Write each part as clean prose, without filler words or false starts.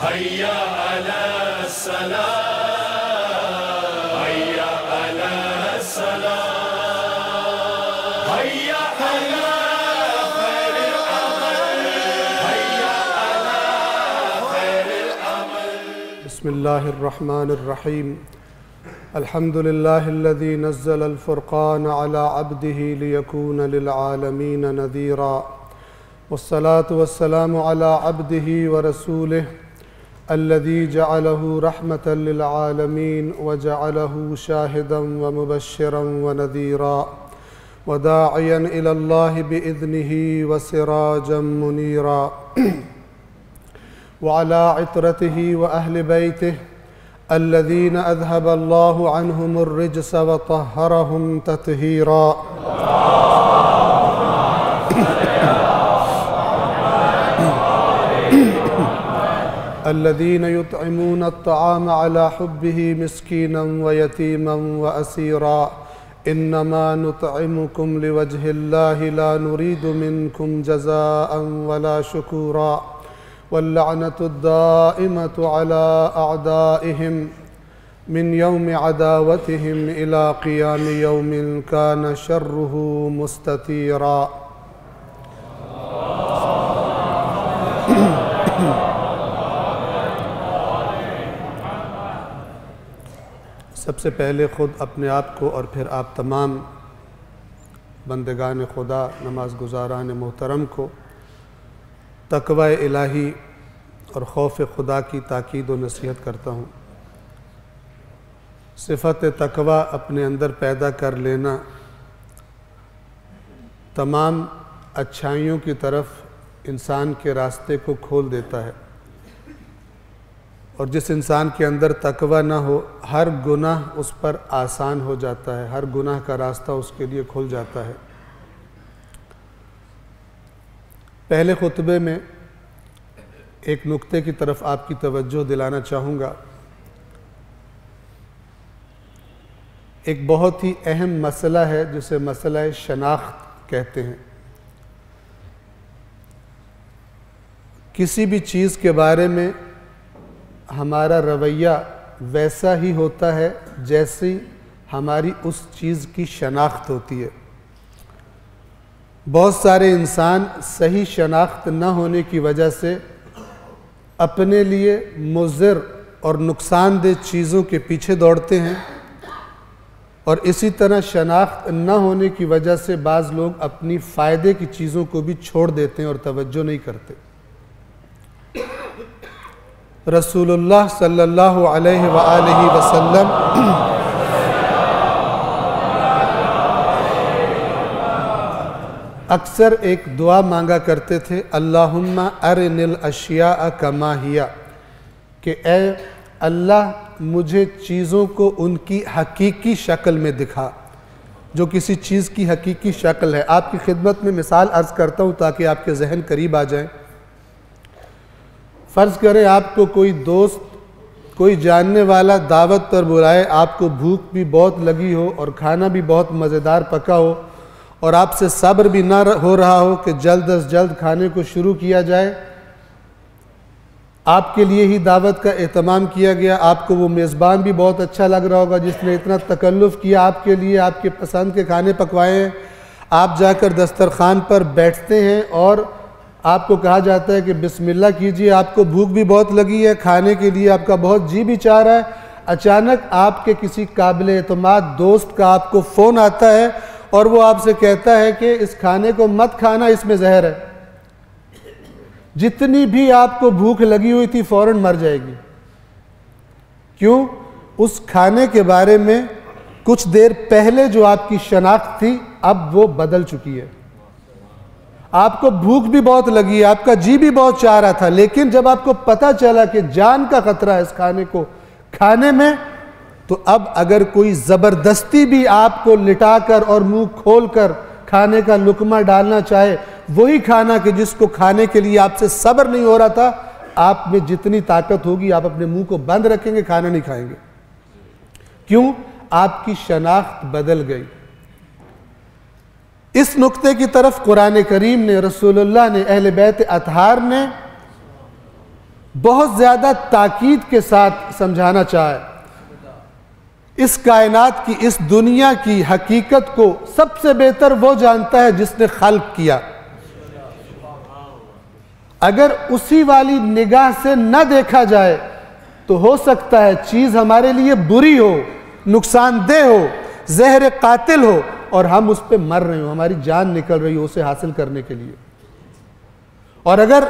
حیا علی الصلاۃ، حیا علی الصلاۃ، حیا علی خیر العمل، حیا علی خیر العمل۔ بسم اللہ الرحمن الرحیم۔ الحمد للہ الذی نزل الفرقان علی عبدہ لیکون للعالمین نذیرا، والصلاة والسلام علی عبدہ ورسولہ الذي جعله رحمة للعالمين وجعله شاهدا ومبشرا ونذيرا وداعيا إلى الله بإذنه وسراجا منيرا، وعلى عترته وأهل بيته الذين أذهب الله عنهم الرجس وطهرهم تطهيرا. الذين يطعمون الطعام على حبه مسكينا ويتيما وأسيرا، إنما نطعمكم لوجه الله لا نريد منكم جزاء ولا شكورا، واللعنة الدائمة على أعدائهم من يوم عداوتهم إلى قيام يوم كان شره مستتيرا. سب سے پہلے خود اپنے آپ کو اور پھر آپ تمام بندگان خدا نماز گزاران محترم کو تقوی الہی اور خوف خدا کی تاکید و نصیحت کرتا ہوں۔ صفت تقوی اپنے اندر پیدا کر لینا تمام اچھائیوں کی طرف انسان کے راستے کو کھول دیتا ہے، اور جس انسان کے اندر تقوی نہ ہو ہر گناہ اس پر آسان ہو جاتا ہے، ہر گناہ کا راستہ اس کے لیے کھل جاتا ہے۔ پہلے خطبے میں ایک نکتے کی طرف آپ کی توجہ دلانا چاہوں گا۔ ایک بہت ہی اہم مسئلہ ہے جسے مسئلہ شناخت کہتے ہیں۔ کسی بھی چیز کے بارے میں ہمارا رویہ ویسا ہی ہوتا ہے جیسی ہماری اس چیز کی شناخت ہوتی ہے۔ بہت سارے انسان صحیح شناخت نہ ہونے کی وجہ سے اپنے لیے مضر اور نقصان دہ چیزوں کے پیچھے دوڑتے ہیں، اور اسی طرح شناخت نہ ہونے کی وجہ سے بعض لوگ اپنی فائدے کی چیزوں کو بھی چھوڑ دیتے ہیں اور توجہ نہیں کرتے۔ رسول اللہ صلی اللہ علیہ وآلہ وسلم اکثر ایک دعا مانگا کرتے تھے، اللہم ارن الاشیاء کما ہیا، کہ اے اللہ مجھے چیزوں کو ان کی حقیقی شکل میں دکھا، جو کسی چیز کی حقیقی شکل ہے۔ آپ کی خدمت میں مثال عرض کرتا ہوں تاکہ آپ کے ذہن قریب آ جائیں۔ فرض کریں آپ کو کوئی دوست، کوئی جاننے والا دعوت پر بلائے، آپ کو بھوک بھی بہت لگی ہو اور کھانا بھی بہت مزیدار پکا ہو، اور آپ سے صبر بھی نہ ہو رہا ہو کہ جلد از جلد کھانے کو شروع کیا جائے۔ آپ کے لیے ہی دعوت کا اہتمام کیا گیا، آپ کو وہ میزبان بھی بہت اچھا لگ رہا ہوگا جس نے اتنا تکلف کیا آپ کے لیے، آپ کے پسند کے کھانے پکوائے ہیں۔ آپ جا کر دسترخوان پر بیٹھتے ہیں اور آپ کو کہا جاتا ہے کہ بسم اللہ کیجئے، آپ کو بھوک بھی بہت لگی ہے، کھانے کے لیے آپ کا بہت جی بھی چاہ رہا ہے۔ اچانک آپ کے کسی قابل اعتماد دوست کا آپ کو فون آتا ہے اور وہ آپ سے کہتا ہے کہ اس کھانے کو مت کھانا، اس میں زہر ہے، جتنی بھی آپ کو بھوک لگی ہوئی تھی فوراً مر جائے گی۔ کیوں؟ اس کھانے کے بارے میں کچھ دیر پہلے جو آپ کی شناخت تھی اب وہ بدل چکی ہے۔ آپ کو بھوک بھی بہت لگی ہے، آپ کا جی بھی بہت چاہ رہا تھا، لیکن جب آپ کو پتہ چلا کہ جان کا خطرہ ہے اس کھانے کو کھانے میں، تو اب اگر کوئی زبردستی بھی آپ کو لٹا کر اور منہ کھول کر کھانے کا لقمہ ڈالنا چاہے، وہی کھانا کہ جس کو کھانے کے لیے آپ سے صبر نہیں ہو رہا تھا، آپ میں جتنی طاقت ہوگی آپ اپنے منہ کو بند رکھیں گے، کھانا نہیں کھائیں گے۔ کیوں؟ آپ کی شناخت بدل گئی۔ اس نقطے کی طرف قرآن کریم نے، رسول اللہ نے، اہل بیت اطہار نے بہت زیادہ تاکید کے ساتھ سمجھانا چاہے، اس کائنات کی، اس دنیا کی حقیقت کو سب سے بہتر وہ جانتا ہے جس نے خلق کیا۔ اگر اسی والی نگاہ سے نہ دیکھا جائے تو ہو سکتا ہے چیز ہمارے لیے بری ہو، نقصان دہ ہو، زہر قاتل ہو، اور ہم اس پہ مر رہے ہوں، ہماری جان نکل رہی ہو اسے حاصل کرنے کے لیے۔ اور اگر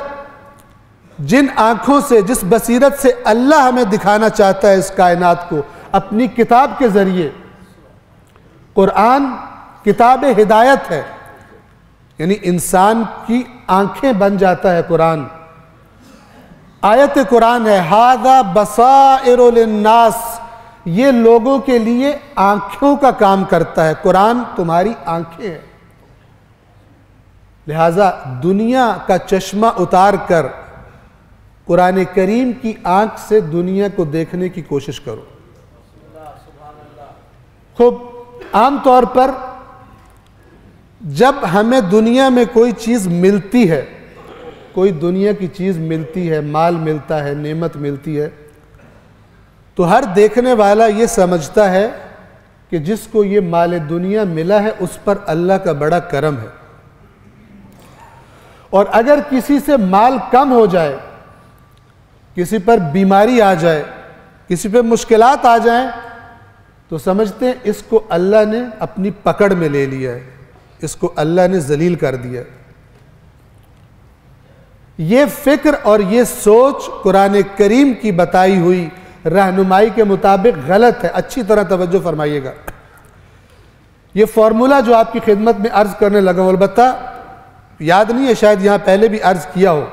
جن آنکھوں سے، جس بصیرت سے اللہ ہمیں دکھانا چاہتا ہے اس کائنات کو اپنی کتاب کے ذریعے، قرآن کتاب ہدایت ہے، یعنی انسان کی آنکھیں بن جاتا ہے قرآن۔ آیت قرآن ہے ھذا بصائر للناس، یہ لوگوں کے لیے آنکھوں کا کام کرتا ہے، قرآن تمہاری آنکھیں ہے۔ لہٰذا دنیا کا چشمہ اتار کر قرآن کریم کی آنکھ سے دنیا کو دیکھنے کی کوشش کرو۔ خوب عام طور پر جب ہمیں دنیا میں کوئی چیز ملتی ہے، کوئی دنیا کی چیز ملتی ہے، مال ملتا ہے، نعمت ملتی ہے، تو ہر دیکھنے والا یہ سمجھتا ہے کہ جس کو یہ مال دنیا ملا ہے اس پر اللہ کا بڑا کرم ہے، اور اگر کسی سے مال کم ہو جائے، کسی پر بیماری آ جائے، کسی پر مشکلات آ جائیں، تو سمجھتے ہیں اس کو اللہ نے اپنی پکڑ میں لے لیا ہے، اس کو اللہ نے ذلیل کر دیا ہے۔ یہ فکر اور یہ سوچ قرآن کریم کی بتائی ہوئی رہنمائی کے مطابق غلط ہے۔ اچھی طرح توجہ فرمائیے گا۔ یہ فارمولا جو آپ کی خدمت میں عرض کرنے لگا ہوں، البتہ یاد نہیں ہے، شاید یہاں پہلے بھی عرض کیا ہو۔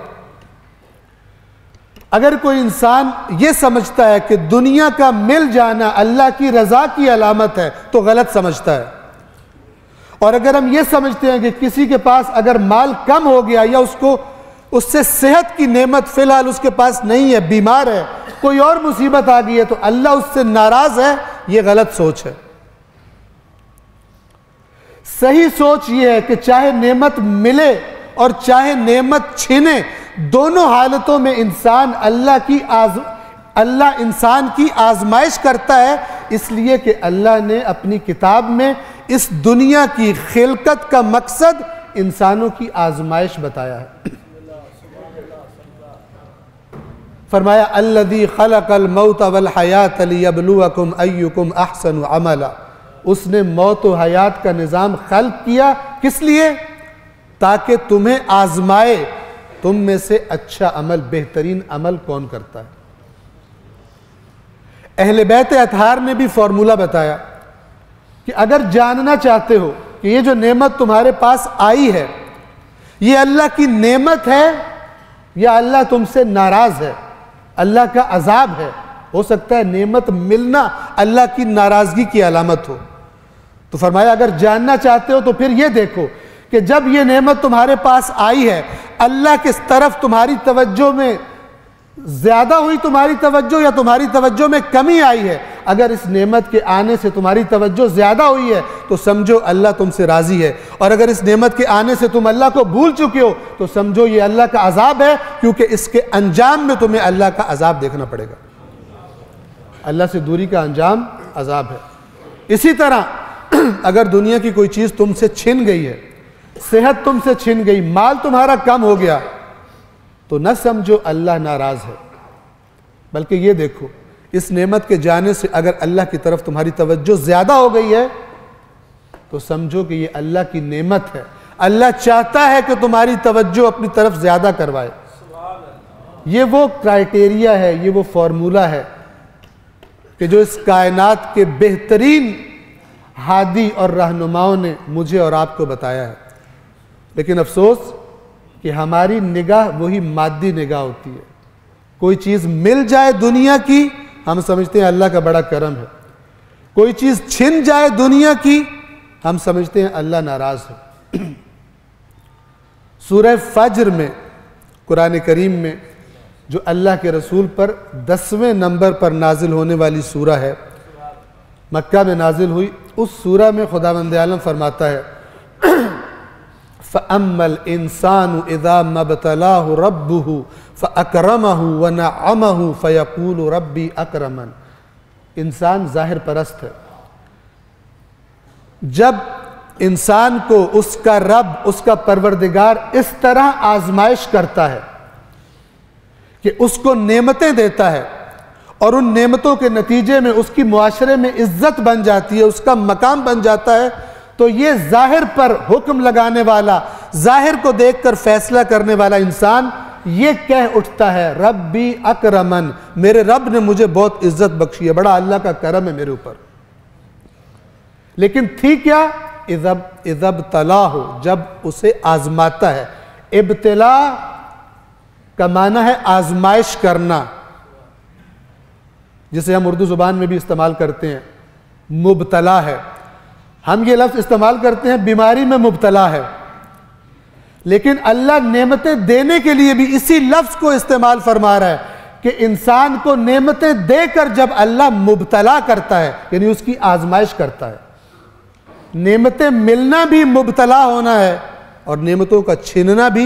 اگر کوئی انسان یہ سمجھتا ہے کہ دنیا کا مل جانا اللہ کی رضا کی علامت ہے تو غلط سمجھتا ہے، اور اگر ہم یہ سمجھتے ہیں کہ کسی کے پاس اگر مال کم ہو گیا یا اس کو، اس سے صحت کی نعمت فی الحال اس کے پاس نہیں ہے، بیمار ہے، کوئی اور مصیبت آ گئی ہے تو اللہ اس سے ناراض ہے، یہ غلط سوچ ہے۔ صحیح سوچ یہ ہے کہ چاہے نعمت ملے اور چاہے نعمت چھینے، دونوں حالتوں میں انسان اللہ انسان کی آزمائش کرتا ہے، اس لیے کہ اللہ نے اپنی کتاب میں اس دنیا کی خلقت کا مقصد انسانوں کی آزمائش بتایا ہے۔ فرمایا الذی خلق الموت والحیات لیبلوکم ایکم احسن عملا، اس نے موت و حیات کا نظام خلق کیا، کس لیے؟ تاکہ تمہیں آزمائے تم میں سے اچھا عمل، بہترین عمل کون کرتا ہے۔ اہل بیت اطہار نے بھی فارمولا بتایا کہ اگر جاننا چاہتے ہو کہ یہ جو نعمت تمہارے پاس آئی ہے یہ اللہ کی نعمت ہے یا اللہ تم سے ناراض ہے، اللہ کا عذاب ہے، ہو سکتا ہے نعمت ملنا اللہ کی ناراضگی کی علامت ہو، تو فرمایا اگر جاننا چاہتے ہو تو پھر یہ دیکھو کہ جب یہ نعمت تمہارے پاس آئی ہے اللہ کس طرف تمہاری توجہ میں زیادہ ہوئی، تمہاری توجہ، یا تمہاری توجہ میں کمی آئی ہے۔ اگر اس نعمت کے آنے سے تمہاری توجہ زیادہ ہوئی ہے تو سمجھو اللہ تم سے راضی ہے، اور اگر اس نعمت کے آنے سے تم اللہ کو بھول چکے ہو تو سمجھو یہ اللہ کا عذاب ہے، کیونکہ اس کے انجام میں تمہیں اللہ کا عذاب دیکھنا پڑے گا، اللہ سے دوری کا انجام عذاب ہے۔ اسی طرح اگر دنیا کی کوئی چیز تم سے چھن گئی ہے، صحت تم سے چھن گئی، مال تمہارا کم ہو گیا، تو نہ سمجھو اللہ ناراض ہے، بلکہ یہ دیکھو اس نعمت کے جانے سے اگر اللہ کی طرف تمہاری توجہ زیادہ ہو گئی ہے تو سمجھو کہ یہ اللہ کی نعمت ہے، اللہ چاہتا ہے کہ تمہاری توجہ اپنی طرف زیادہ کروائے۔ یہ وہ کرائٹیریا ہے، یہ وہ فارمولا ہے کہ جو اس کائنات کے بہترین ہادی اور رہنماؤں نے مجھے اور آپ کو بتایا ہے، لیکن افسوس کہ ہماری نگاہ وہی مادی نگاہ ہوتی ہے۔ کوئی چیز مل جائے دنیا کی، ہم سمجھتے ہیں اللہ کا بڑا کرم ہے، کوئی چیز چھن جائے دنیا کی، ہم سمجھتے ہیں اللہ ناراض ہے۔ سورہ فجر میں، قرآن کریم میں، جو اللہ کے رسول پر 10ویں نمبر پر نازل ہونے والی سورہ ہے، مکہ میں نازل ہوئی، اس سورہ میں خداوند عالم فرماتا ہے فَأَمَّا الْإِنسَانُ إِذَا مَا ابْتَلَاهُ رَبُّهُ فَأَكْرَمَهُ وَنَعَّمَهُ فَيَقُولُ رَبِّي أَكْرَمَنِ. انسان ظاہر پرست ہے، جب انسان کو اس کا رب، اس کا پروردگار اس طرح آزمائش کرتا ہے کہ اس کو نعمتیں دیتا ہے اور ان نعمتوں کے نتیجے میں اس کی معاشرے میں عزت بن جاتی ہے، اس کا مقام بن جاتا ہے، تو یہ ظاہر پر حکم لگانے والا، ظاہر کو دیکھ کر فیصلہ کرنے والا انسان یہ کہہ اٹھتا ہے ربی اکرمن، میرے رب نے مجھے بہت عزت بخشی ہے، بڑا اللہ کا کرم ہے میرے اوپر. لیکن تھی کیا؟ اذب تلا ہو، جب اسے آزماتا ہے. ابتلا کا معنی ہے آزمائش کرنا، جسے ہم اردو زبان میں بھی استعمال کرتے ہیں، مبتلا ہے. ہم یہ لفظ استعمال کرتے ہیں بیماری میں مبتلا ہے، لیکن اللہ نعمتیں دینے کے لیے بھی اسی لفظ کو استعمال فرما رہا ہے کہ انسان کو نعمتیں دے کر جب اللہ مبتلا کرتا ہے، یعنی اس کی آزمائش کرتا ہے. نعمتیں ملنا بھی مبتلا ہونا ہے اور نعمتوں کا چھیننا بھی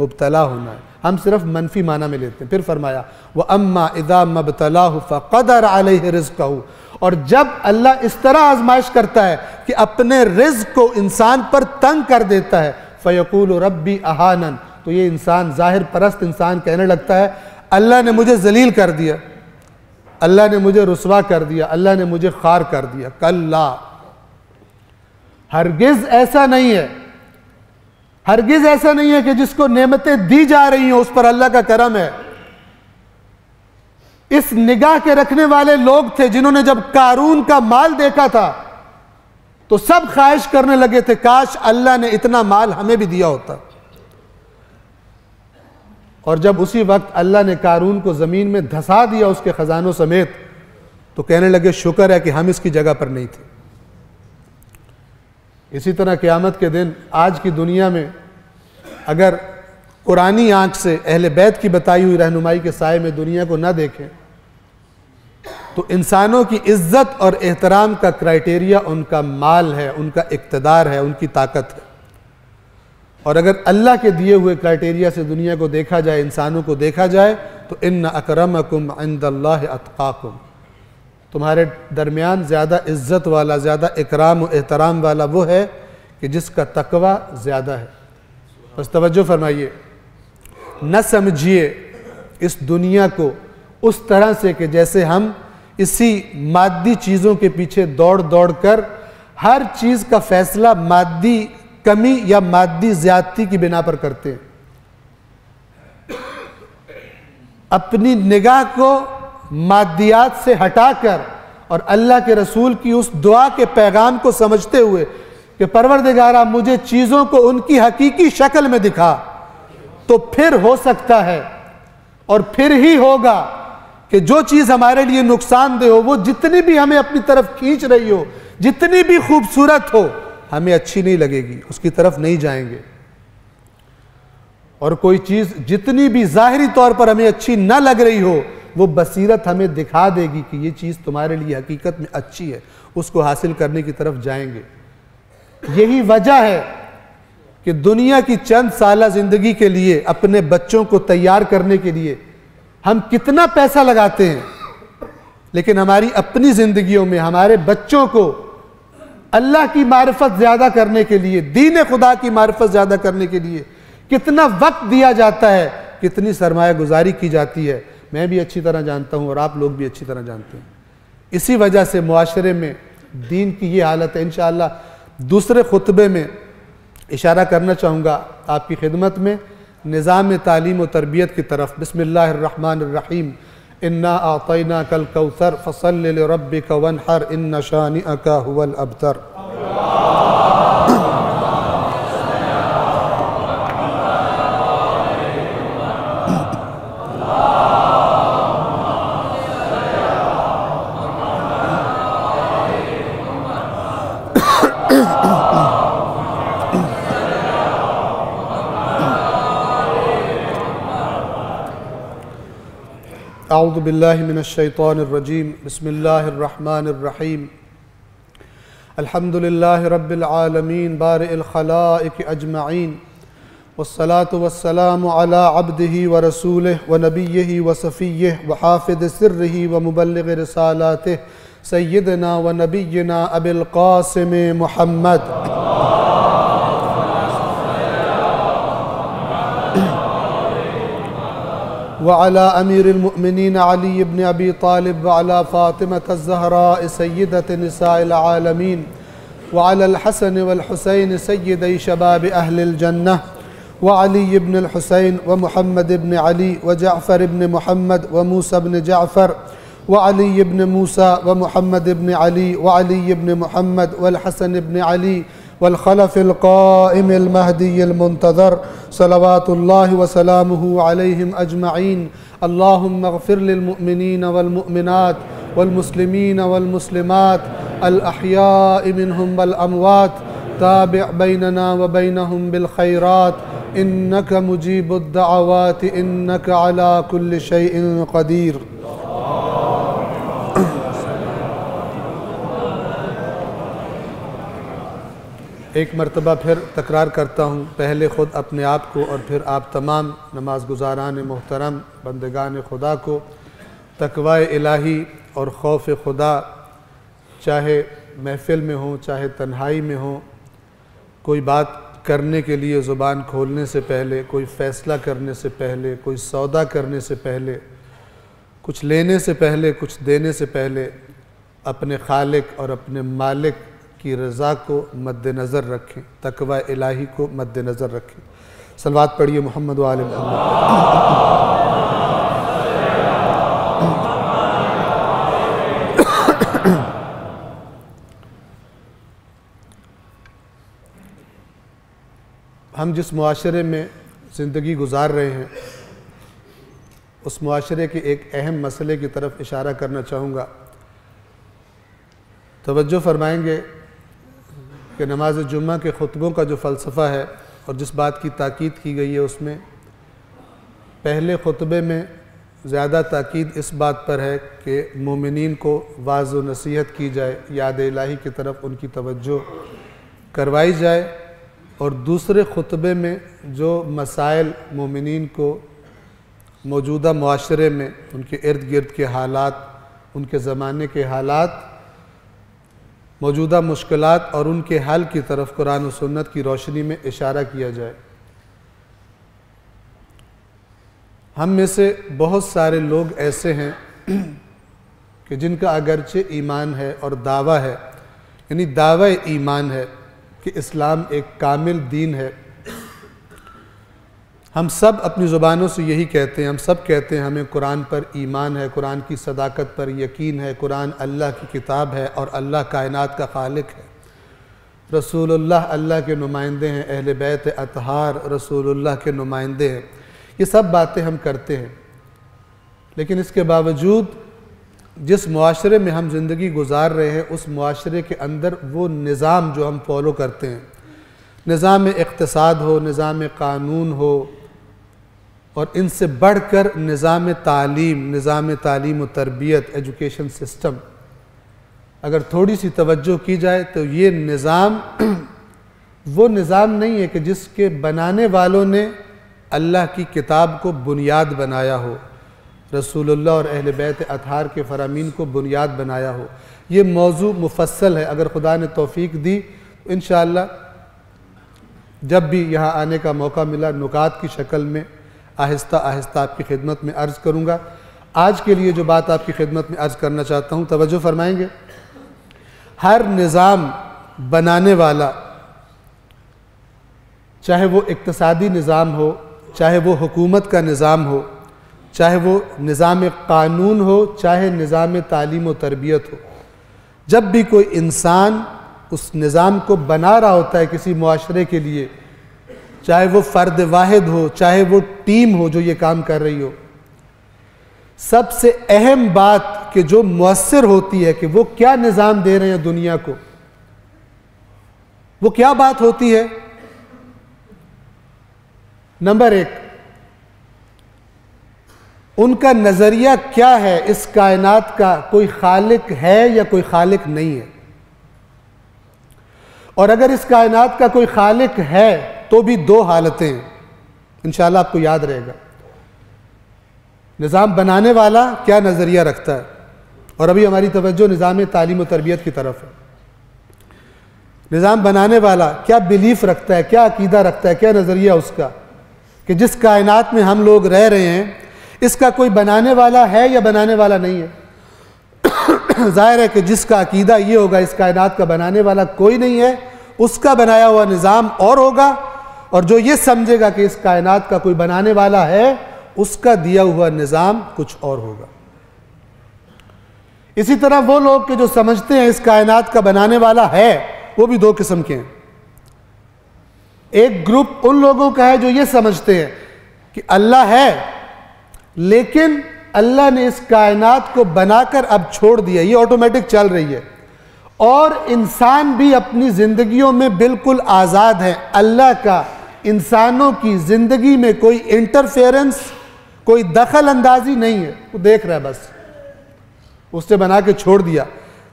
مبتلا ہونا ہے، ہم صرف منفی معنی میں لیتے ہیں. پھر فرمایا وَأَمَّا إِذَا مَا ابْتَلَاهُ فَقَدَرَ عَلَيْهِ رِزْقَهُ، اور جب اللہ اس طرح آزمائش کرتا ہے کہ اپنے رزق کو انسان پر تنگ کر دیتا ہے، فَيَقُولُ رَبِّ أَهَانًا، تو یہ انسان ظاہر پرست انسان کہنے لگتا ہے اللہ نے مجھے ذلیل کر دیا، اللہ نے مجھے رسوا کر دیا، اللہ نے مجھے خوار کر دیا. کلا، ہرگز ایسا نہیں ہے، ہرگز ایسا نہیں ہے کہ جس کو نعمتیں دی جا رہی ہیں اس پر اللہ کا کرم ہے. اس نگاہ کے رکھنے والے لوگ تھے جنہوں نے جب قارون کا مال دیکھا تھا تو سب خواہش کرنے لگے تھے کاش اللہ نے اتنا مال ہمیں بھی دیا ہوتا، اور جب اسی وقت اللہ نے قارون کو زمین میں دھسا دیا اس کے خزانوں سمیت، تو کہنے لگے شکر ہے کہ ہم اس کی جگہ پر نہیں تھے. اسی طرح قیامت کے دن آج کی دنیا میں اگر قرآنی آنکھ سے اہل بیت کی بتائی ہوئی رہنمائی کے سائے میں دنیا کو نہ دیکھیں تو انسانوں کی عزت اور احترام کا کرائٹیریا ان کا مال ہے، ان کا اقتدار ہے، ان کی طاقت ہے. اور اگر اللہ کے دیے ہوئے کرائٹیریا سے دنیا کو دیکھا جائے، انسانوں کو دیکھا جائے، تو ان اکرمکم عند اللہ اتقاکم، تمہارے درمیان زیادہ عزت والا، زیادہ اکرام و احترام والا وہ ہے کہ جس کا تقوی زیادہ ہے. بس توجہ فرمائیے، نہ سمجھیے اس دنیا کو اس طرح سے کہ جیسے ہم اسی مادی چیزوں کے پیچھے دوڑ دوڑ کر ہر چیز کا فیصلہ مادی کمی یا مادی زیادتی کی بنا پر کرتے ہیں. اپنی نگاہ کو مادیات سے ہٹا کر اور اللہ کے رسول کی اس دعا کے پیغام کو سمجھتے ہوئے کہ پروردگارہ مجھے چیزوں کو ان کی حقیقی شکل میں دکھا، تو پھر ہو سکتا ہے اور پھر ہی ہوگا کہ جو چیز ہمارے لیے نقصان دہ ہو وہ جتنی بھی ہمیں اپنی طرف کھینچ رہی ہو، جتنی بھی خوبصورت ہو، ہمیں اچھی نہیں لگے گی، اس کی طرف نہیں جائیں گے. اور کوئی چیز جتنی بھی ظاہری طور پر ہمیں اچھی نہ لگ رہی ہو، وہ بصیرت ہمیں دکھا دے گی کہ یہ چیز تمہارے لیے حقیقت میں اچھی ہے، اس کو حاصل کرنے کی طرف جائیں گے. یہی وجہ ہے کہ دنیا کی چند سالہ زندگی کے لیے اپنے بچوں کو تیار کرنے کے لیے ہم کتنا پیسہ لگاتے ہیں، لیکن ہماری اپنی زندگیوں میں ہمارے بچوں کو اللہ کی معرفت زیادہ کرنے کے لیے، دین خدا کی معرفت زیادہ کرنے کے لیے کتنا وقت دیا جاتا ہے، کتنی سرمایہ گزاری کی جاتی ہے، میں بھی اچھی طرح جانتا ہوں اور آپ لوگ بھی اچھی طرح جانتے ہیں. اسی وجہ سے معاشرے میں دین کی یہ حالت ہے. انشاءاللہ دوسرے خطبے میں اشارہ کرنا چاہوں گا آپ کی خدمت میں نظام تعلیم و تربیت کی طرف. بسم اللہ الرحمن الرحیم، انا اعطیناک الکوثر فصل لربک وانحر ان شانئک هو الابتر. اعوذ باللہ من الشیطان الرجیم، بسم اللہ الرحمن الرحیم. الحمد للہ رب العالمین بارئ الخلائق اجمعین والصلاة والسلام علی عبدہ ورسولہ ونبیہ وصفیہ وحافظ سرہ ومبلغ رسالاتہ سیدنا ونبینا ابی القاسم محمد وعلى امیر المؤمنین علی بن ابی طالب وعلى فاطمة الزہراء سیدة نساء العالمین وعلى الحسن والحسین سیدی شباب اہل الجنہ وعلی بن الحسین ومحمد بن علی وجعفر بن محمد وموسى بن جعفر وعلی بن موسى ومحمد بن علی وعلی بن محمد والحسن بن علی والخلف القائم المهدي المنتظر صلوات الله وسلامه عليهم أجمعين اللهم اغفر للمؤمنين والمؤمنات والمسلمين والمسلمات الأحياء منهم والأموات تابع بيننا وبينهم بالخيرات إنك مجيب الدعوات إنك على كل شيء قدير. ایک مرتبہ پھر تکرار کرتا ہوں، پہلے خود اپنے آپ کو اور پھر آپ تمام نماز گزاران محترم بندگان خدا کو تقوی الہی اور خوف خدا، چاہے محفل میں ہوں چاہے تنہائی میں ہوں، کوئی بات کرنے کے لیے زبان کھولنے سے پہلے، کوئی فیصلہ کرنے سے پہلے، کوئی سودا کرنے سے پہلے، کچھ لینے سے پہلے، کچھ دینے سے پہلے اپنے خالق اور اپنے مالک کی رضا کو مد نظر رکھیں، تقوی الہی کو مد نظر رکھیں۔ صلوات پڑھیے محمد و آل محمد۔ ہم جس معاشرے میں زندگی گزار رہے ہیں اس معاشرے کے ایک اہم مسئلے کی طرف اشارہ کرنا چاہوں گا، توجہ فرمائیں گے کہ نماز جمعہ کے خطبوں کا جو فلسفہ ہے اور جس بات کی تاکید کی گئی ہے، اس میں پہلے خطبے میں زیادہ تاکید اس بات پر ہے کہ مومنین کو وعظ و نصیحت کی جائے، یاد الہی کی طرف ان کی توجہ کروائی جائے، اور دوسرے خطبے میں جو مسائل مومنین کو موجودہ معاشرے میں، ان کے ارد گرد کے حالات، ان کے زمانے کے حالات، موجودہ مشکلات اور ان کے حل کی طرف قرآن و سنت کی روشنی میں اشارہ کیا جائے۔ ہم میں سے بہت سارے لوگ ایسے ہیں کہ جن کا اگرچہ ایمان ہے اور دعویٰ ہے، یعنی دعویٰ ایمان ہے کہ اسلام ایک کامل دین ہے، ہم سب اپنی زبانوں سے یہی کہتے ہیں، ہم سب کہتے ہیں ہمیں قرآن پر ایمان ہے، قرآن کی صداقت پر یقین ہے، قرآن اللہ کی کتاب ہے اور اللہ کائنات کا خالق ہے، رسول اللہ اللہ کے نمائندے ہیں، اہل بیت اطہار رسول اللہ کے نمائندے ہیں، یہ سب باتیں ہم کرتے ہیں، لیکن اس کے باوجود جس معاشرے میں ہم زندگی گزار رہے ہیں اس معاشرے کے اندر وہ نظام جو ہم فالو کرتے ہیں، نظام اقتصاد ہو، نظام قانون ہو، اور ان سے بڑھ کر نظام تعلیم، نظام تعلیم و تربیت، ایجوکیشن سسٹم، اگر تھوڑی سی توجہ کی جائے تو یہ نظام وہ نظام نہیں ہے کہ جس کے بنانے والوں نے اللہ کی کتاب کو بنیاد بنایا ہو، رسول اللہ اور اہل بیت اطہار کے فرامین کو بنیاد بنایا ہو۔ یہ موضوع مفصل ہے، اگر خدا نے توفیق دی تو انشاءاللہ جب بھی یہاں آنے کا موقع ملا نکات کی شکل میں آہستہ آہستہ آپ کی خدمت میں عرض کروں گا۔ آج کے لیے جو بات آپ کی خدمت میں عرض کرنا چاہتا ہوں، توجہ فرمائیں گے، ہر نظام بنانے والا، چاہے وہ اقتصادی نظام ہو، چاہے وہ حکومت کا نظام ہو، چاہے وہ نظام قانون ہو، چاہے نظام تعلیم و تربیت ہو، جب بھی کوئی انسان اس نظام کو بنا رہا ہوتا ہے کسی معاشرے کے لیے، چاہے وہ فرد واحد ہو چاہے وہ ٹیم ہو جو یہ کام کر رہی ہو، سب سے اہم بات کہ جو مؤثر ہوتی ہے کہ وہ کیا نظام دے رہے ہیں دنیا کو، وہ کیا بات ہوتی ہے؟ نمبر ایک، ان کا نظریہ کیا ہے، اس کائنات کا کوئی خالق ہے یا کوئی خالق نہیں ہے، اور اگر اس کائنات کا کوئی خالق ہے تو بھی دو حالتیں انشاءاللہ آپ کو یاد رہے گا. نظام بنانے والا کیا نظریہ رکھتا ہے، اور ابھی ہماری توجہ نظام تعلیم و تربیت کی طرف ہے. نظام بنانے والا کیا بلیف رکھتا ہے، کیا عقیدہ رکھتا ہے، کیا نظریہ اس کا کہ جس کائنات میں ہم لوگ رہ رہے ہیں اس کا کوئی بنانے والا ہے یا بنانے والا نہیں ہے. ظاہر ہے کہ جس کا عقیدہ یہ ہوگا اس کائنات کا بنانے والا کوئی نہیں ہے، اس کا بنایا ہوا نظام اور ہوگا، اور جو یہ سمجھے گا کہ اس کائنات کا کوئی بنانے والا ہے اس کا دیا ہوا نظام کچھ اور ہوگا. اسی طرح وہ لوگ کہ جو سمجھتے ہیں اس کائنات کا بنانے والا ہے وہ بھی دو قسم کے ہیں. ایک گروپ ان لوگوں کا ہے جو یہ سمجھتے ہیں کہ اللہ ہے لیکن اللہ نے اس کائنات کو بنا کر اب چھوڑ دیا، یہ آٹومیٹک چل رہی ہے، اور انسان بھی اپنی زندگیوں میں بالکل آزاد ہے، اللہ کا انسانوں کی زندگی میں کوئی انٹرفیرنس، کوئی دخل اندازی نہیں ہے، وہ دیکھ رہا ہے بس، اس نے بنا کے چھوڑ دیا.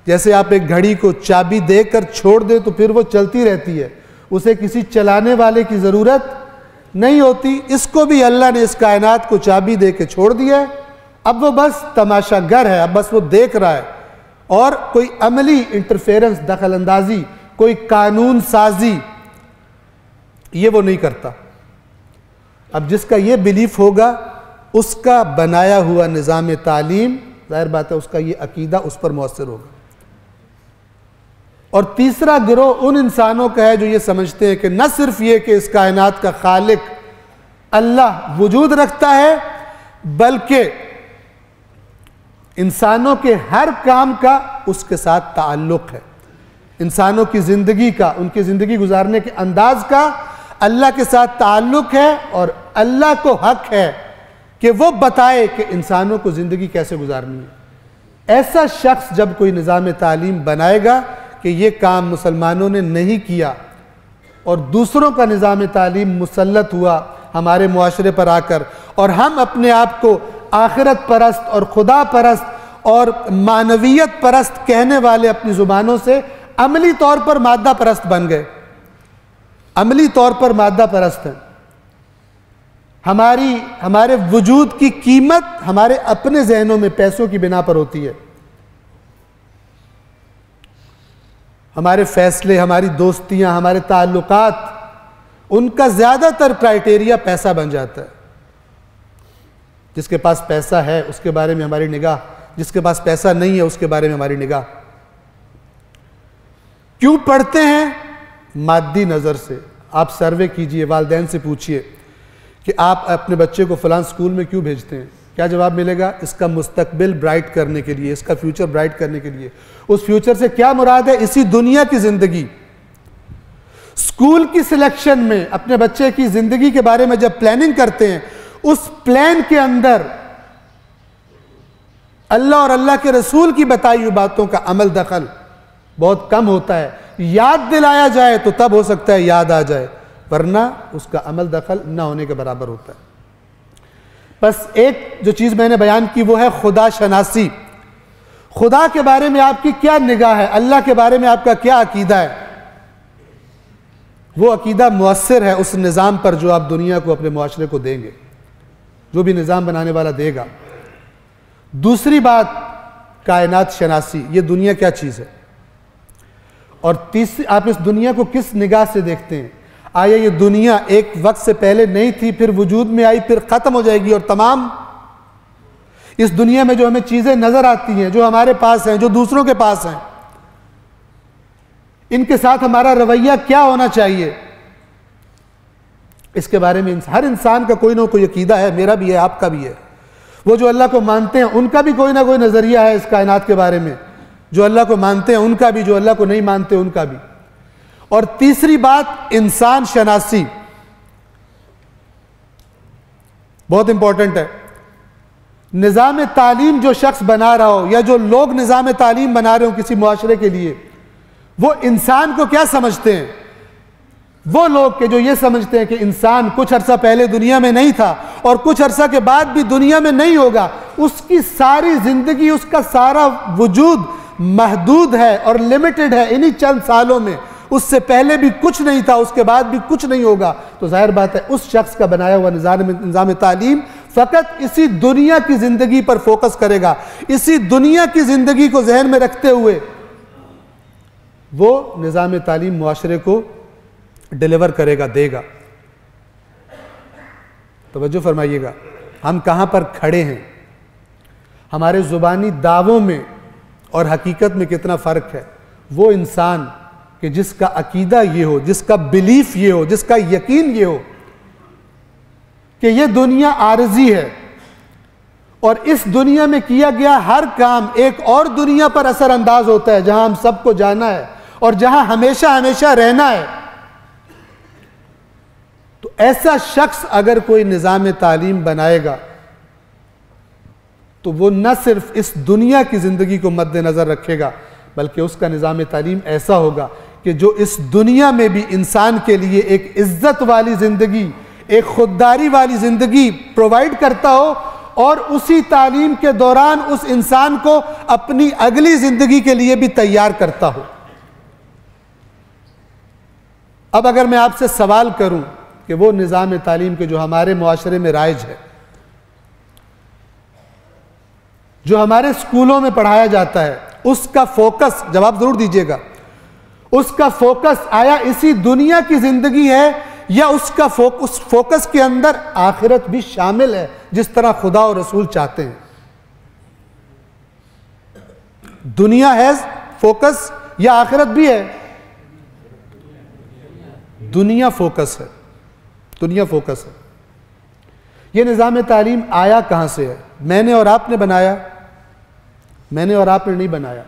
جیسے آپ ایک گھڑی کو چابی دے کر چھوڑ دیں تو پھر وہ چلتی رہتی ہے، اسے کسی چلانے والے کی ضرورت نہیں ہوتی. اس کو بھی اللہ نے اس کائنات کو چابی دے کے چھوڑ دیا ہے، اب وہ بس تماشا گر ہے، اب بس وہ دیکھ رہا ہے، اور کوئی عملی انٹرفیرنس، دخل اندازی، کوئی قانون سازی یہ وہ نہیں کرتا. اب جس کا یہ بلیف ہوگا اس کا بنایا ہوا نظام تعلیم، ظاہر بات ہے اس کا یہ عقیدہ اس پر مؤثر ہوگا. اور تیسرا گروہ ان انسانوں کا ہے جو یہ سمجھتے ہیں کہ نہ صرف یہ کہ اس کائنات کا خالق اللہ وجود رکھتا ہے بلکہ انسانوں کے ہر کام کا اس کے ساتھ تعلق ہے، انسانوں کی زندگی کا، ان کی زندگی گزارنے کے انداز کا اللہ کے ساتھ تعلق ہے، اور اللہ کو حق ہے کہ وہ بتائے کہ انسانوں کو زندگی کیسے گزارنی ہے. ایسا شخص جب کوئی نظام تعلیم بنائے گا کہ یہ کام مسلمانوں نے نہیں کیا اور دوسروں کا نظام تعلیم مسلط ہوا ہمارے معاشرے پر آ کر، اور ہم اپنے آپ کو آخرت پرست اور خدا پرست اور معنویت پرست کہنے والے اپنی زبانوں سے عملی طور پر مادہ پرست بن گئے، عملی طور پر مادہ پرست ہیں. ہمارے وجود کی قیمت ہمارے اپنے ذہنوں میں پیسوں کی بنا پر ہوتی ہے، ہمارے فیصلے، ہماری دوستیاں، ہمارے تعلقات، ان کا زیادہ تر کرائٹیریا پیسہ بن جاتا ہے. جس کے پاس پیسہ ہے اس کے بارے میں ہماری نگاہ، جس کے پاس پیسہ نہیں ہے اس کے بارے میں ہماری نگاہ. کیوں پڑھتے ہیں؟ مادی نظر سے. آپ سروے کیجئے، والدین سے پوچھئے کہ آپ اپنے بچے کو فلاں سکول میں کیوں بھیجتے ہیں، کیا جواب ملے گا؟ اس کا مستقبل برائٹ کرنے کے لیے، اس کا فیوچر برائٹ کرنے کے لیے. اس فیوچر سے کیا مراد ہے؟ اسی دنیا کی زندگی. سکول کی سلیکشن میں اپنے بچے کی زندگی کے بارے میں جب پلاننگ کرتے ہیں، اس پلان کے اندر اللہ اور اللہ کے رسول کی بتائی ہوئی باتوں کا عمل دخل بہت کم ہوتا ہے. یاد دلایا جائے تو تب ہو سکتا ہے یاد آ جائے، ورنہ اس کا عمل دخل نہ ہونے کے برابر ہوتا ہے. بس ایک جو چیز میں نے بیان کی وہ ہے خدا شناسی. خدا کے بارے میں آپ کی کیا نگاہ ہے، اللہ کے بارے میں آپ کا کیا عقیدہ ہے، وہ عقیدہ مؤثر ہے اس نظام پر جو آپ دنیا کو، اپنے معاشرے کو دیں گے، جو بھی نظام بنانے والا دے گا. دوسری بات کائنات شناسی، یہ دنیا کیا چیز ہے. اور تیسری، آپ اس دنیا کو کس نگاہ سے دیکھتے ہیں. آیا یہ دنیا ایک وقت سے پہلے نہیں تھی، پھر وجود میں آئی، پھر ختم ہو جائے گی اور تمام؟ اس دنیا میں جو ہمیں چیزیں نظر آتی ہیں، جو ہمارے پاس ہیں، جو دوسروں کے پاس ہیں، ان کے ساتھ ہمارا رویہ کیا ہونا چاہیے، اس کے بارے میں ہر انسان کا کوئی نہ کوئی عقیدہ ہے، میرا بھی ہے، آپ کا بھی ہے. وہ جو اللہ کو مانتے ہیں ان کا بھی کوئی نہ کوئی نظریہ ہے اس کائنات کے بارے میں، جو اللہ کو مانتے ہیں ان کا بھی، جو اللہ کو نہیں مانتے ان کا بھی. اور تیسری بات انسان شناسی، بہت امپورٹنٹ ہے. نظام تعلیم جو شخص بنا رہا ہو یا جو لوگ نظام تعلیم بنا رہے ہوں کسی معاشرے کے لیے، وہ انسان کو کیا سمجھتے ہیں. وہ لوگ کہ جو یہ سمجھتے ہیں کہ انسان کچھ عرصہ پہلے دنیا میں نہیں تھا اور کچھ عرصہ کے بعد بھی دنیا میں نہیں ہوگا، اس کی ساری زندگی، اس کا سارا وجود محدود ہے اور لمیٹڈ ہے انہی چند سالوں میں، اس سے پہلے بھی کچھ نہیں تھا، اس کے بعد بھی کچھ نہیں ہوگا، تو ظاہر بات ہے اس شخص کا بنایا ہوا نظام تعلیم فقط اسی دنیا کی زندگی پر فوکس کرے گا، اسی دنیا کی زندگی کو ذہن میں رکھتے ہوئے وہ نظام تعلیم معاشرے کو ڈیلیور کرے گا، دے گا۔ توجہ فرمائیے گا، ہم کہاں پر کھڑے ہیں، ہمارے زبانی دعووں میں اور حقیقت میں کتنا فرق ہے۔ وہ انسان کہ جس کا عقیدہ یہ ہو، جس کا بلیف یہ ہو، جس کا یقین یہ ہو کہ یہ دنیا عارضی ہے اور اس دنیا میں کیا گیا ہر کام ایک اور دنیا پر اثر انداز ہوتا ہے جہاں ہم سب کو جانا ہے اور جہاں ہمیشہ ہمیشہ رہنا ہے، تو ایسا شخص اگر کوئی نظام تعلیم بنائے گا تو وہ نہ صرف اس دنیا کی زندگی کو مد نظر رکھے گا بلکہ اس کا نظام تعلیم ایسا ہوگا کہ جو اس دنیا میں بھی انسان کے لیے ایک عزت والی زندگی، ایک خودداری والی زندگی پرووائڈ کرتا ہو، اور اسی تعلیم کے دوران اس انسان کو اپنی اگلی زندگی کے لیے بھی تیار کرتا ہو۔ اب اگر میں آپ سے سوال کروں کہ وہ نظام تعلیم کے جو ہمارے معاشرے میں رائج ہے، جو ہمارے سکولوں میں پڑھایا جاتا ہے، اس کا فوکس، جواب ضرور دیجئے گا، اس کا فوکس آیا اسی دنیا کی زندگی ہے یا اس کا فوکس کے اندر آخرت بھی شامل ہے جس طرح خدا اور رسول چاہتے ہیں؟ دنیا ہے فوکس یا آخرت بھی ہے؟ دنیا فوکس ہے، دنیا فوکس ہے۔ یہ نظام تعلیم آیا کہاں سے ہے؟ میں نے اور آپ نے بنایا؟ میں نے اور آپ نے نہیں بنایا۔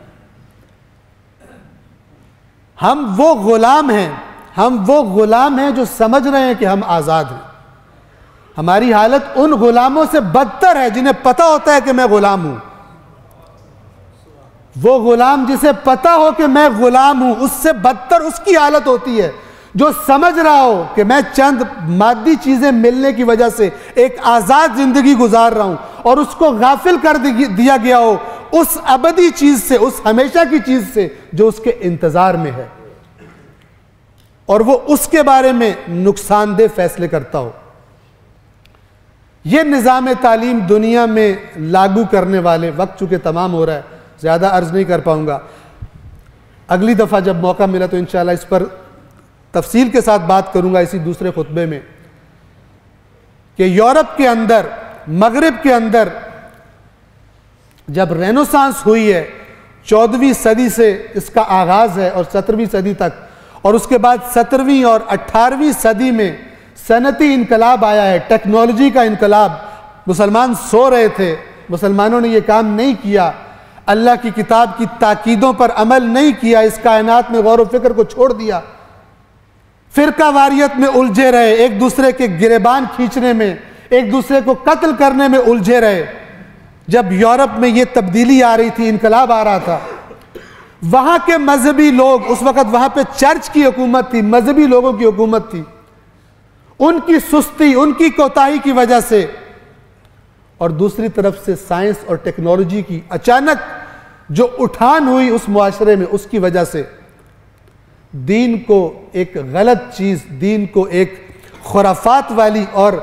ہم وہ غلام ہیں، ہم وہ غلام ہیں جو سمجھ رہے ہیں کہ ہم آزاد ہیں۔ ہماری حالت ان غلاموں سے بدتر ہے جنہیں پتہ ہوتا ہے کہ میں غلام ہوں۔ وہ غلام جسے پتہ ہو کہ میں غلام ہوں، اس سے بدتر اس کی حالت ہوتی ہے جو سمجھ رہا ہو کہ میں چند مادی چیزیں ملنے کی وجہ سے ایک آزاد زندگی گزار رہا ہوں، اور اس کو غافل کر دیا گیا ہو اس ابدی چیز سے، اس ہمیشہ کی چیز سے جو اس کے انتظار میں ہے، اور وہ اس کے بارے میں نقصان دہ فیصلے کرتا ہو۔ یہ نظام تعلیم دنیا میں لاگو کرنے والے، وقت چونکہ تمام ہو رہا ہے زیادہ عرض نہیں کر پاؤں گا، اگلی دفعہ جب موقع ملا تو انشاءاللہ اس پر تفصیل کے ساتھ بات کروں گا اسی دوسرے خطبے میں، کہ یورپ کے اندر، مغرب کے اندر جب رینوسانس ہوئی ہے، 14ویں صدی سے اس کا آغاز ہے اور 17ویں صدی تک، اور اس کے بعد 17ویں اور 18ویں صدی میں صنعتی انقلاب آیا ہے، ٹیکنالوجی کا انقلاب۔ مسلمان سو رہے تھے، مسلمانوں نے یہ کام نہیں کیا، اللہ کی کتاب کی تاکیدوں پر عمل نہیں کیا، اس کائنات میں غور و فکر کو چھوڑ دیا، فرقہ واریت میں الجھے رہے، ایک دوسرے کے گریبان کھینچنے میں، ایک دوسرے کو قتل کرنے میں الجھے رہے۔ جب یورپ میں یہ تبدیلی آ رہی تھی، انقلاب آ رہا تھا، وہاں کے مذہبی لوگ، اس وقت وہاں پہ چرچ کی حکومت تھی، مذہبی لوگوں کی حکومت تھی، ان کی سستی، ان کی کوتاہی کی وجہ سے، اور دوسری طرف سے سائنس اور ٹیکنالوجی کی اچانک جو اٹھان ہوئی اس معاشرے میں، اس کی وجہ سے دین کو ایک غلط چیز، دین کو ایک خرافات والی اور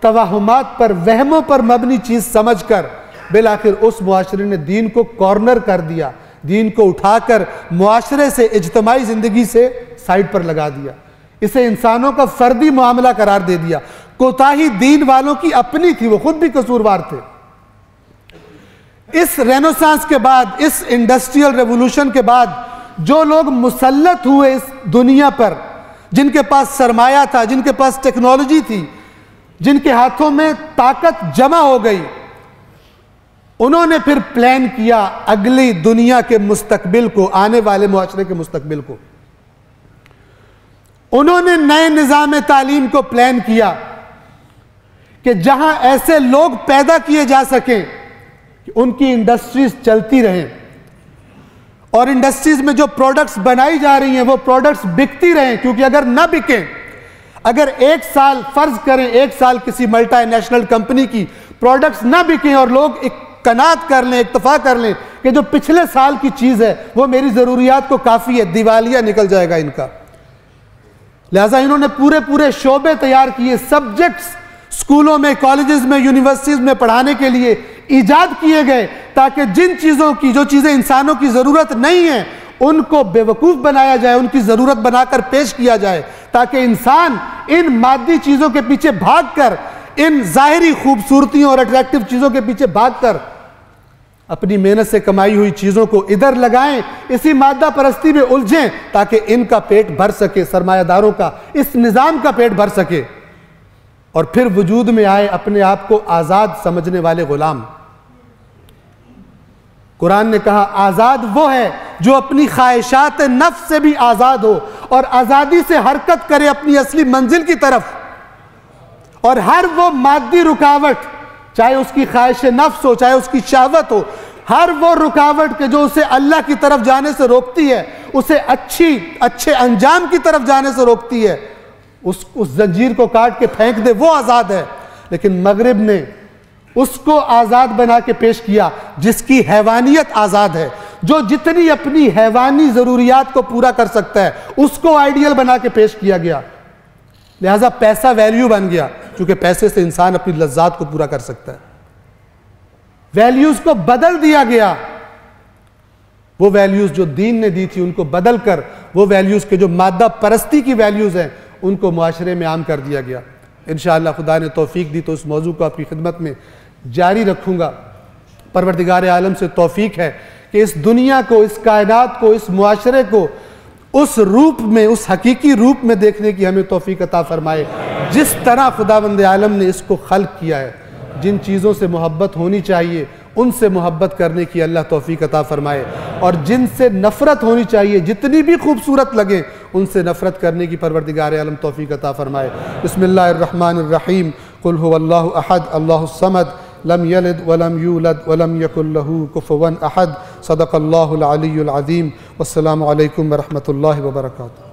توہمات پر، وہموں پر مبنی چیز سمجھ کر بالآخر اس معاشرے نے دین کو کارنر کر دیا، دین کو اٹھا کر معاشرے سے، اجتماعی زندگی سے سائیڈ پر لگا دیا، اسے انسانوں کا فردی معاملہ قرار دے دیا۔ کوتاہی دین والوں کی اپنی تھی، وہ خود بھی قصوروار تھے۔ اس رینوسانس کے بعد، اس انڈسٹریل ریولوشن کے بعد جو لوگ مسلط ہوئے اس دنیا پر، جن کے پاس سرمایہ تھا، جن کے پاس ٹیکنالوجی تھی، جن کے ہاتھوں میں طاقت جمع ہو گئی، انہوں نے پھر پلان کیا اگلی دنیا کے مستقبل کو، آنے والے معاشرے کے مستقبل کو۔ انہوں نے نئے نظام تعلیم کو پلان کیا کہ جہاں ایسے لوگ پیدا کیے جا سکیں کہ ان کی انڈسٹریز چلتی رہیں، اور انڈسٹریز میں جو پروڈکٹس بنائی جا رہی ہیں وہ پروڈکٹس بکتی رہیں، کیونکہ اگر نہ بکیں، اگر ایک سال فرض کریں، ایک سال کسی ملٹی نیشنل کمپنی کی پروڈکٹس نہ بکیں اور لوگ قناعت کر لیں، اکتفا کر لیں کہ جو پچھلے سال کی چیز ہے وہ میری ضروریات کو کافی ہے، دیوالیہ نکل جائے گا ان کا، لہٰذا انہوں نے پورے پورے شعبے تیار کیے، سبجیکٹس سکولوں میں، کالجز میں، یونیورسٹیز میں پڑھانے کے لیے ایجاد کیے گئے، تاکہ جن چیزوں کی، جو چیزیں انسانوں کی ضرورت نہیں ہیں، ان کو بیوقوف بنایا جائے، ان کی ضرورت بنا کر پیش کیا جائے، تاکہ انسان ان مادی چیزوں کے پیچھے بھاگ کر، ان ظاہری خوبصورتیوں اور اٹریکٹیو چیزوں کے پیچھے بھاگ کر اپنی محنت سے کمائی ہوئی چیزوں کو ادھر لگائیں، اسی مادہ پرستی میں الجھیں، تاکہ ان کا پیٹ بھر سکے، سرمایہ داروں کا، اس نظام کا پیٹ بھر سکے، اور پھر وجود میں آئے اپنے آپ کو آزاد سمجھنے والے غلام۔ قرآن نے کہا آزاد وہ ہے جو اپنی خواہشات نفس سے بھی آزاد ہو اور آزادی سے حرکت کرے اپنی اصلی منزل کی طرف، اور ہر وہ مادی رکاوٹ، چاہے اس کی خواہش نفس ہو، چاہے اس کی شہوت ہو، ہر وہ رکاوٹ کے جو اسے اللہ کی طرف جانے سے روکتی ہے، اسے اچھے انجام کی طرف جانے سے روکتی ہے، اس زنجیر کو کاٹ کے پھینک دے، وہ آزاد ہے۔ لیکن مغرب نے اس کو آزاد بنا کے پیش کیا جس کی حیوانیت آزاد ہے، جو جتنی اپنی حیوانی ضروریات کو پورا کر سکتا ہے اس کو آئیڈیل بنا کے پیش کیا گیا۔ لہٰذا پیسہ ویلیو بن گیا، چونکہ پیسے سے انسان اپنی لذات کو پورا کر سکتا ہے۔ ویلیوز کو بدل دیا گیا، وہ ویلیوز جو دین نے دی تھی ان کو بدل کر، وہ ویلیوز کے جو مادہ پرستی کی ویلیوز ہیں ان کو معاشرے میں عام کر دیا گیا۔ انشاءاللہ خدا نے توفیق دی تو اس موضوع کو آپ کی خدمت میں جاری رکھوں گا۔ پروردگار عالم سے توفیق ہے کہ اس دنیا کو، اس کائنات کو، اس معاشرے کو اس روپ میں، اس حقیقی روپ میں دیکھنے کی ہمیں توفیق عطا فرمائے جس طرح خداوند عالم نے اس کو خلق کیا ہے۔ جن چیزوں سے محبت ہونی چاہیے ان سے محبت کرنے کی اللہ توفیق عطا فرمائے، اور جن سے نفرت ہونی چاہیے، جتنی بھی خوبصورت لگیں، ان سے نفرت کرنے کی پروردگار عالم توفیق عطا فرمائے۔ بسم اللہ الرحمن الرحیم۔ قل هو اللہ احد اللہ الصمد لم یلد ولم یولد ولم یکن لہ کفوا احد۔ صدق اللہ العلی العظیم۔ والسلام علیکم ورحمۃ اللہ وبرکاتہ۔